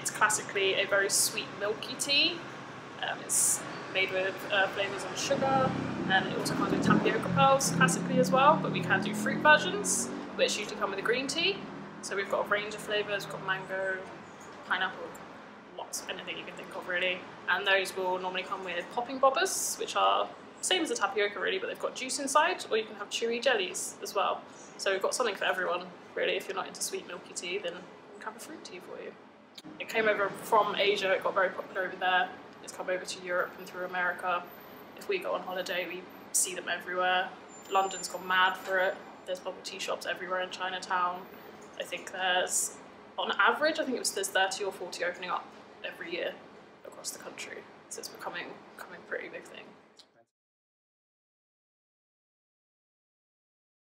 It's classically a very sweet milky tea. It's made with flavours and sugar, and it also comes with tapioca pearls classically as well, but we can do fruit versions, which usually come with a green tea. So we've got a range of flavours. We've got mango, pineapple, lots, anything you can think of really. And those will normally come with popping bobbers, which are same as the tapioca really, but they've got juice inside, or you can have chewy jellies as well. So we've got something for everyone really. If you're not into sweet milky tea, then we can have a fruit tea for you. It came over from Asia, it got very popular over there. It's come over to Europe and through America. If we go on holiday, we see them everywhere. London's gone mad for it. There's bubble tea shops everywhere in Chinatown. I think there's, on average, I think it was there's 30 or 40 opening up every year across the country. So it's becoming a pretty big thing.